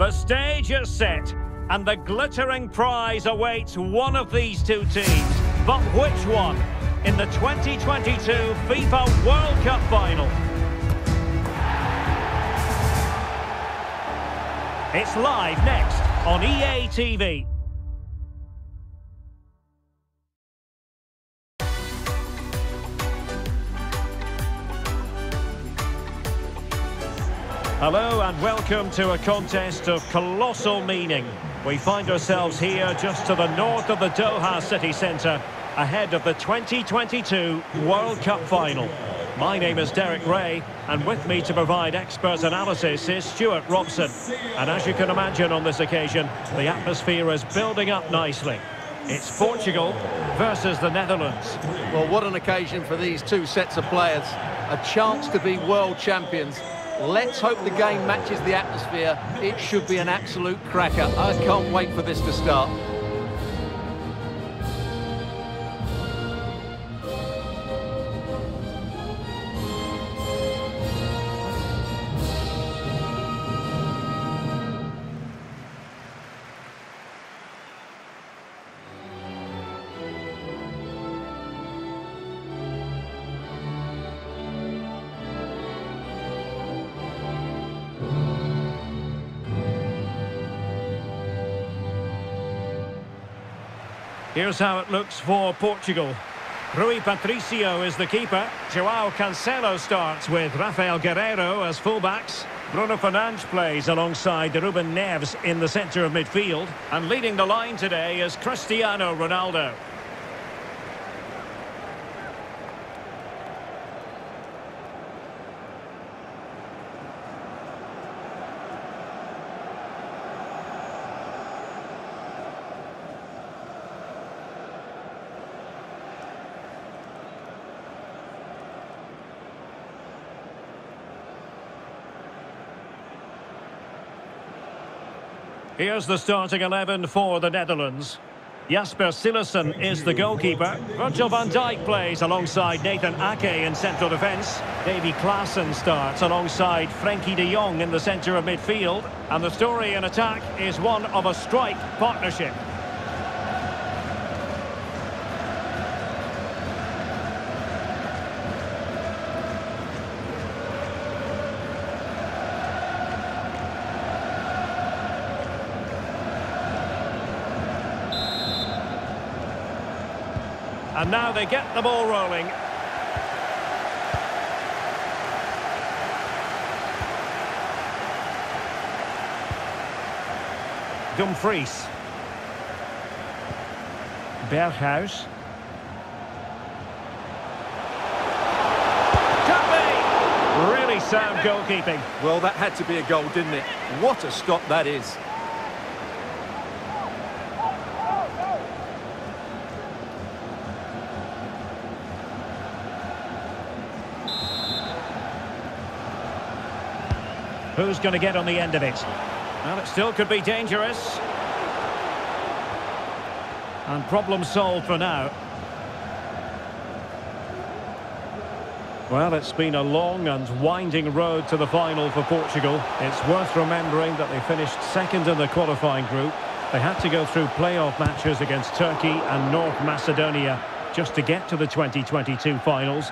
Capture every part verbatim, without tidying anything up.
The stage is set, and the glittering prize awaits one of these two teams. But which one? In the twenty twenty-two FIFA World Cup final. It's live next on E A T V. Hello and welcome to a contest of colossal meaning. We find ourselves here just to the north of the Doha city centre, ahead of the twenty twenty-two World Cup final. My name is Derek Ray, and with me to provide expert analysis is Stuart Robson. And as you can imagine on this occasion, the atmosphere is building up nicely. It's Portugal versus the Netherlands. Well, what an occasion for these two sets of players. A chance to be world champions. Let's hope the game matches the atmosphere. It should be an absolute cracker. I can't wait for this to start. Here's how it looks for Portugal. Rui Patrício is the keeper. João Cancelo starts with Rafael Guerreiro as fullbacks. Bruno Fernandes plays alongside Ruben Neves in the centre of midfield. And leading the line today is Cristiano Ronaldo. Here's the starting eleven for the Netherlands. Jasper Sillerson is the goalkeeper. Virgil van Dijk plays alongside Nathan Ake in central defence. Davy Klaassen starts alongside Frankie de Jong in the centre of midfield. And the story in attack is one of a strike partnership. And now they get the ball rolling. Dumfries. Berghuis. Campbell! Really sound goalkeeping. Well, that had to be a goal, didn't it? What a stop that is. Who's going to get on the end of it? Well, it still could be dangerous. And problem solved for now. Well, it's been a long and winding road to the final for Portugal. It's worth remembering that they finished second in the qualifying group. They had to go through playoff matches against Turkey and North Macedonia just to get to the twenty twenty-two finals.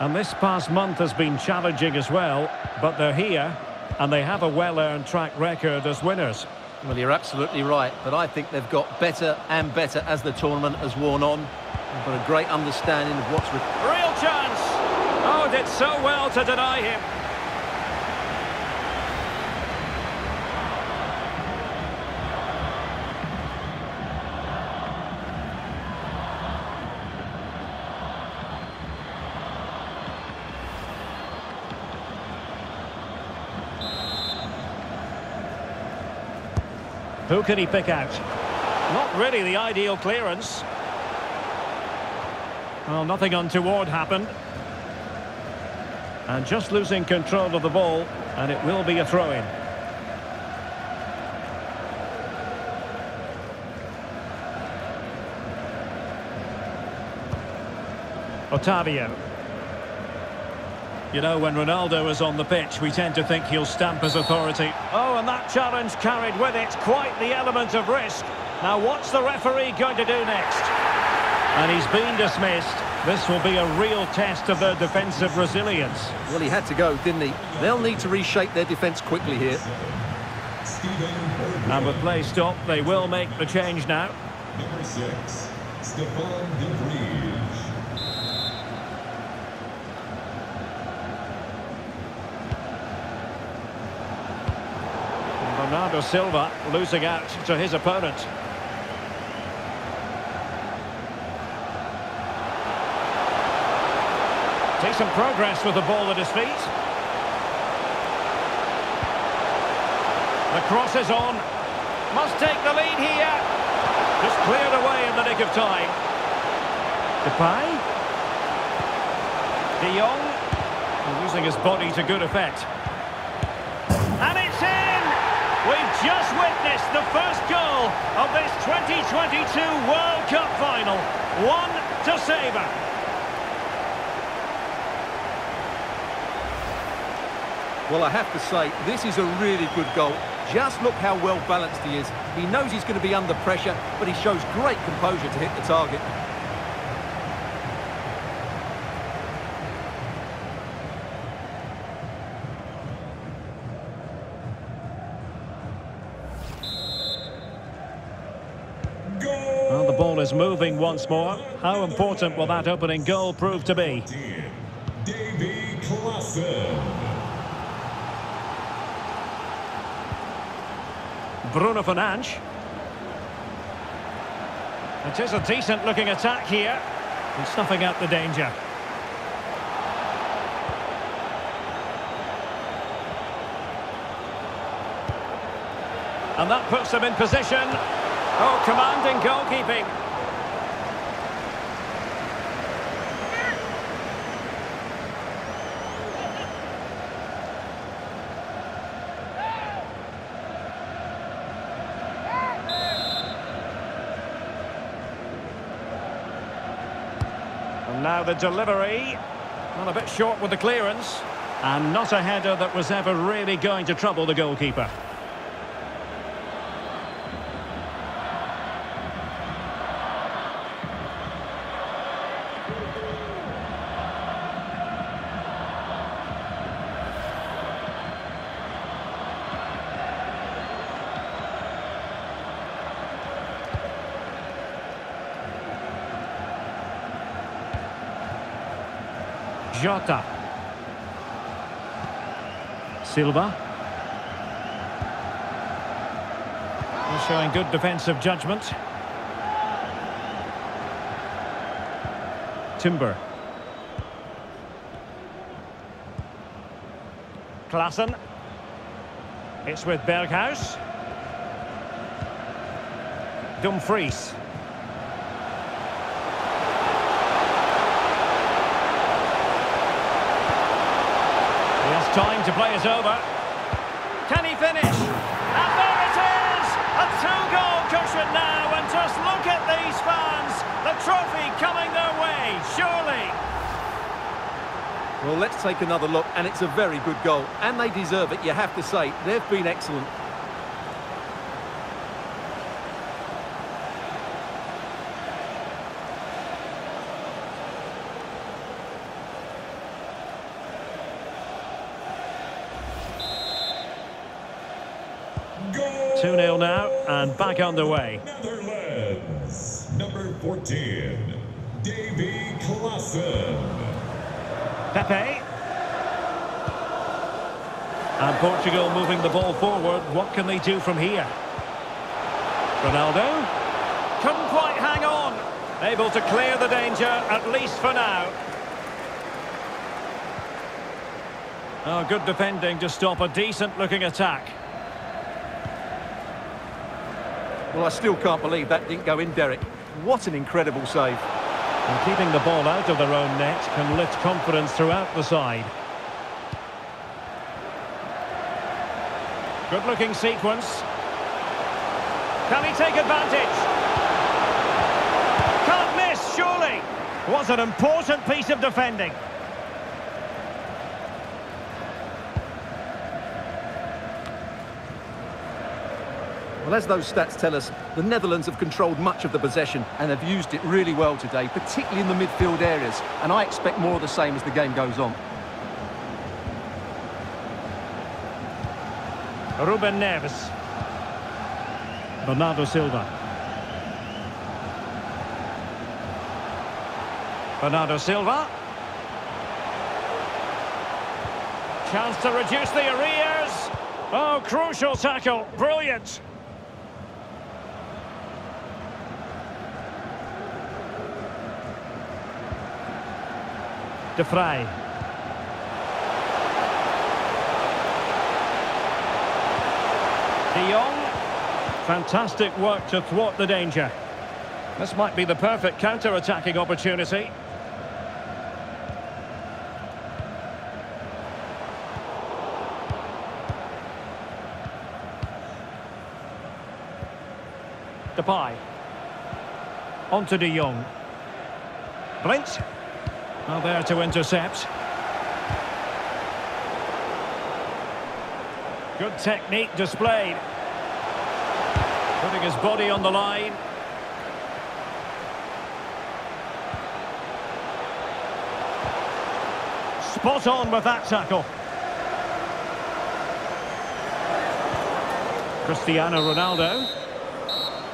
And this past month has been challenging as well, but they're here. And they have a well-earned track record as winners. Well, you're absolutely right, but I think they've got better and better as the tournament has worn on. They've got a great understanding of what's with. Real chance! Oh, did so well to deny him. Who can he pick out? Not really the ideal clearance. Well, nothing untoward happened. And just losing control of the ball, and it will be a throw-in. Otavio. You know, when Ronaldo is on the pitch, we tend to think he'll stamp his authority. Oh, and that challenge carried with it quite the element of risk. Now, what's the referee going to do next? And he's been dismissed. This will be a real test of their defensive resilience. Well, he had to go, didn't he? They'll need to reshape their defence quickly here. And with play stopped, they will make the change now. Number six, Stefan de Vries. Bernardo Silva losing out to his opponent. Takes some progress with the ball at his feet. The cross is on. Must take the lead here. Just cleared away in the nick of time. Depay. De Jong. Using his body to good effect. And it's in! We've just witnessed the first goal of this twenty twenty-two World Cup final. One to savour. Well, I have to say, this is a really good goal. Just look how well balanced he is. He knows he's going to be under pressure, but he shows great composure to hit the target. Goal. Well, the ball is moving once more. How important will that opening goal prove to be? Davy Klaassen. Bruno Fernandes. It is a decent looking attack here, and snuffing out the danger. And that puts them in position. Oh, commanding goalkeeping. Now the delivery, well, a bit short with the clearance, and not a header that was ever really going to trouble the goalkeeper. Jota. Silva. He's showing good defensive judgment. Timber. Klaassen. It's with Berghuis. Dumfries. Time to play is over. Can he finish? And there it is! A two-goal cushion now, and just look at these fans. The trophy coming their way, surely. Well, let's take another look, and it's a very good goal. And they deserve it, you have to say. They've been excellent. two nil now, and back underway. Netherlands, number fourteen, Davy Klaassen. Pepe. And Portugal moving the ball forward. What can they do from here? Ronaldo. Couldn't quite hang on. Able to clear the danger, at least for now. Oh, good defending to stop a decent-looking attack. Well, I still can't believe that didn't go in, Derek. What an incredible save. And keeping the ball out of their own net can lift confidence throughout the side. Good-looking sequence. Can he take advantage? Can't miss, surely. Was an important piece of defending. Well, as those stats tell us, the Netherlands have controlled much of the possession and have used it really well today, particularly in the midfield areas. And I expect more of the same as the game goes on. Ruben Neves. Bernardo Silva. Bernardo Silva. Chance to reduce the arrears. Oh, crucial tackle. Brilliant. De Vrij. De Jong. Fantastic work to thwart the danger. This might be the perfect counter-attacking opportunity. Depay. On to De Jong. Blind. Now there to intercept. Good technique displayed. Putting his body on the line. Spot on with that tackle. Cristiano Ronaldo.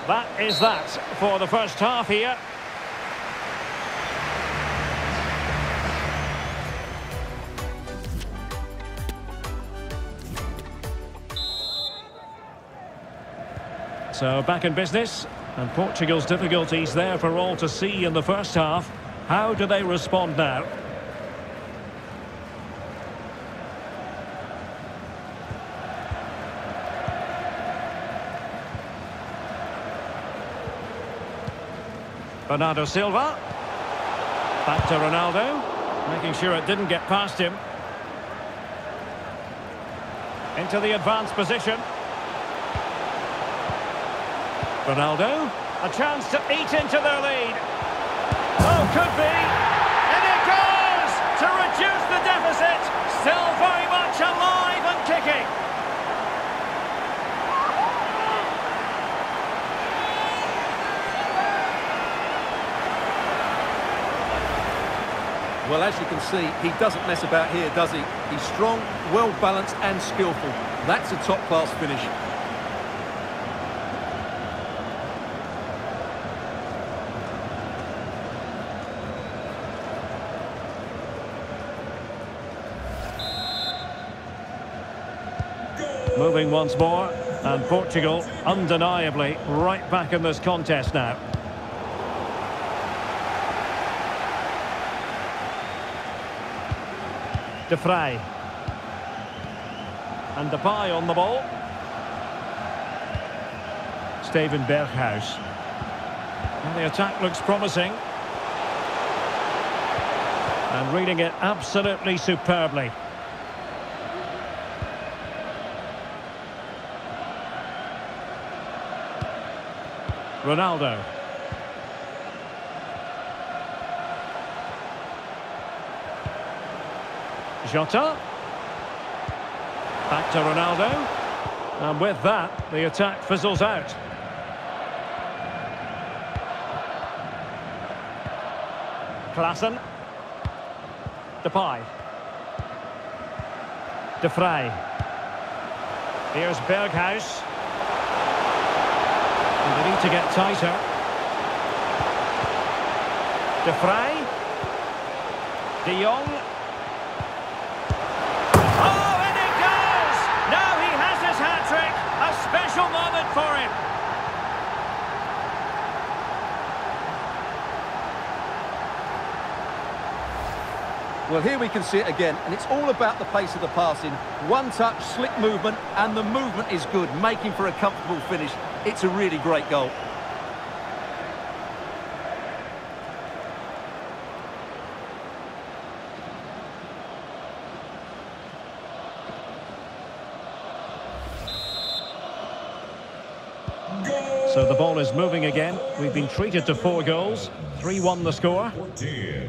That is that for the first half here. So back in business, and Portugal's difficulties there for all to see in the first half. How do they respond now? Bernardo Silva, back to Ronaldo, making sure it didn't get past him. Into the advanced position. Ronaldo, a chance to eat into their lead. Oh, could be, and it goes to reduce the deficit. Still very much alive and kicking. Well, as you can see, he doesn't mess about here, does he? He's strong, well-balanced and skillful. That's a top-class finish. Moving once more, and Portugal undeniably right back in this contest now. De Vrij. And Depay on the ball. Steven Berghuis. And the attack looks promising. And reading it absolutely superbly. Ronaldo. Jota, back to Ronaldo, and with that, the attack fizzles out. Klaassen, Depay, De Vrij, here's Berghuis, and they need to get tighter. De Vrij, De Jong. Special moment for him. Well, here we can see it again, and it's all about the pace of the passing. One touch, slick movement, and the movement is good, making for a comfortable finish. It's a really great goal. So the ball is moving again. We've been treated to four goals. three one the score. Davy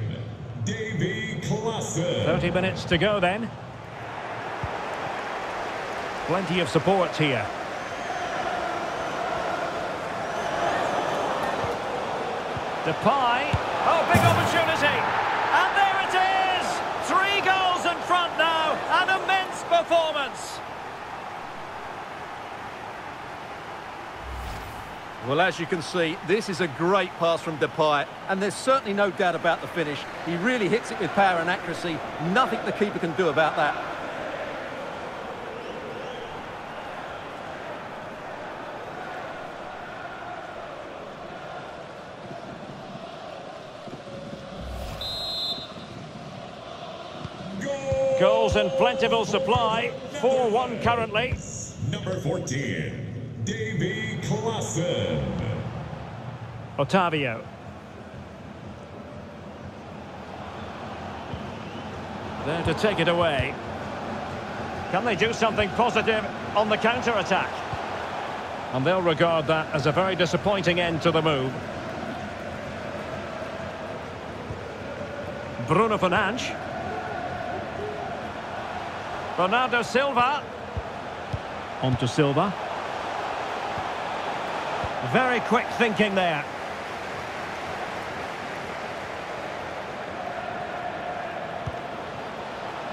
Klaassen. thirty minutes to go then. Plenty of support here. Depay. Oh, big opportunity. And there it is. Three goals in front now. An immense performance. Well, as you can see, this is a great pass from Depay, and there's certainly no doubt about the finish. He really hits it with power and accuracy. Nothing the keeper can do about that. Goal. Goals in plentiful supply, four one currently. Number fourteen. Davy Klaassen. Otavio. There to take it away. Can they do something positive on the counter-attack? And they'll regard that as a very disappointing end to the move. Bruno Fernandes. Bernardo Silva. On to Silva. Very quick thinking there.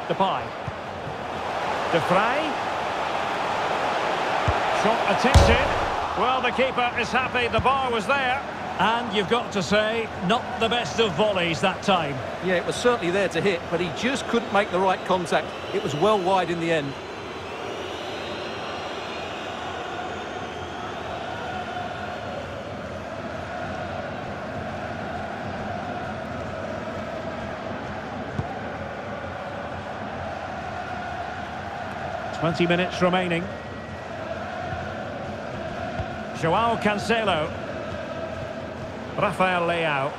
Depay. De Vrij. Shot attempted. Well, the keeper is happy. The bar was there. And you've got to say, not the best of volleys that time. Yeah, it was certainly there to hit, but he just couldn't make the right contact. It was well wide in the end. twenty minutes remaining. João Cancelo. Rafael Leao.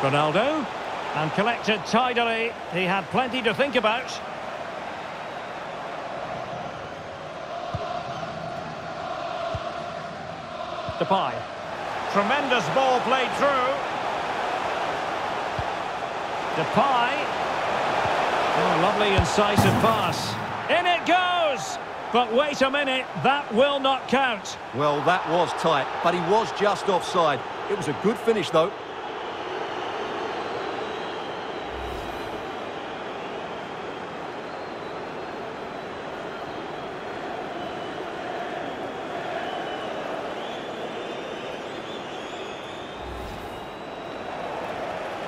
Ronaldo. And collected tidily. He had plenty to think about. Depay. Tremendous ball played through. Depay. Oh, lovely incisive pass. In it goes! But wait a minute, that will not count. Well, that was tight, but he was just offside. It was a good finish, though.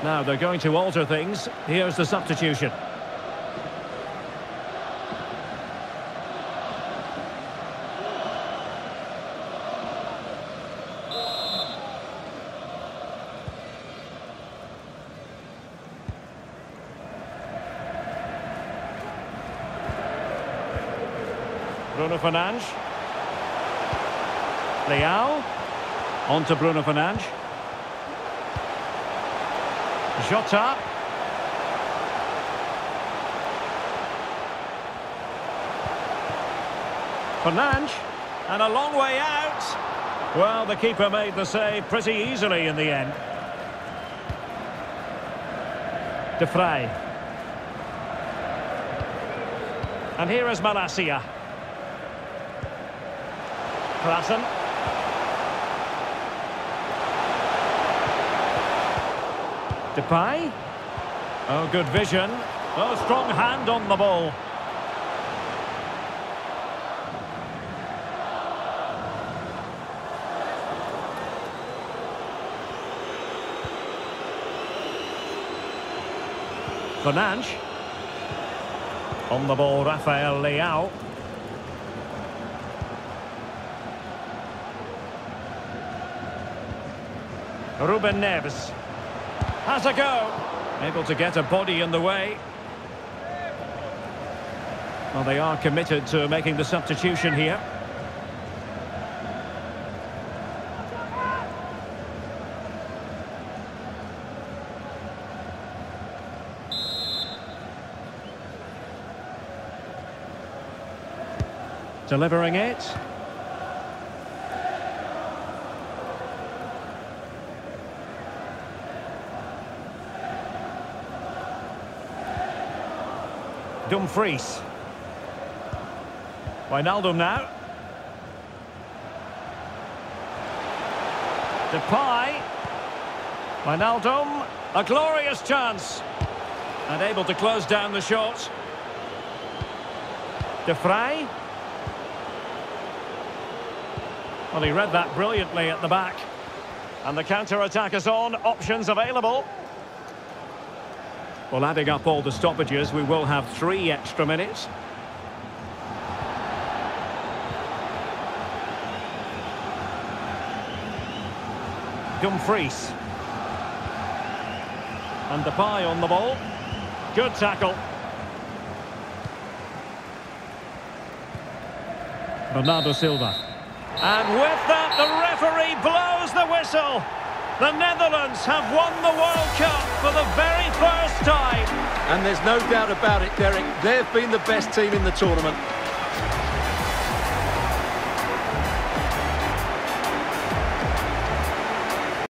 Now they're going to alter things. Here's the substitution. Bruno Fernandes. Leao. On to Bruno Fernandes. Jota. Fernandes. And a long way out. Well, the keeper made the save pretty easily in the end. De Vrij. And here is Malacia. Klaassen. Depay. Oh, good vision. Oh, strong hand on the ball. Fernandes. On the ball, Rafael Leao. Ruben Neves. Has a go. Able to get a body in the way. Well, they are committed to making the substitution here. Delivering it. Dumfries. Wijnaldum now. Depay. Wijnaldum. A glorious chance. And able to close down the shot. De Vrij. Well, he read that brilliantly at the back. And the counter-attack is on. Options available. Well, adding up all the stoppages, we will have three extra minutes. Dumfries. And Depay on the ball. Good tackle. Bernardo Silva. And with that, the referee blows the whistle. The Netherlands have won the World Cup for the very first time. And there's no doubt about it, Derek. They've been the best team in the tournament.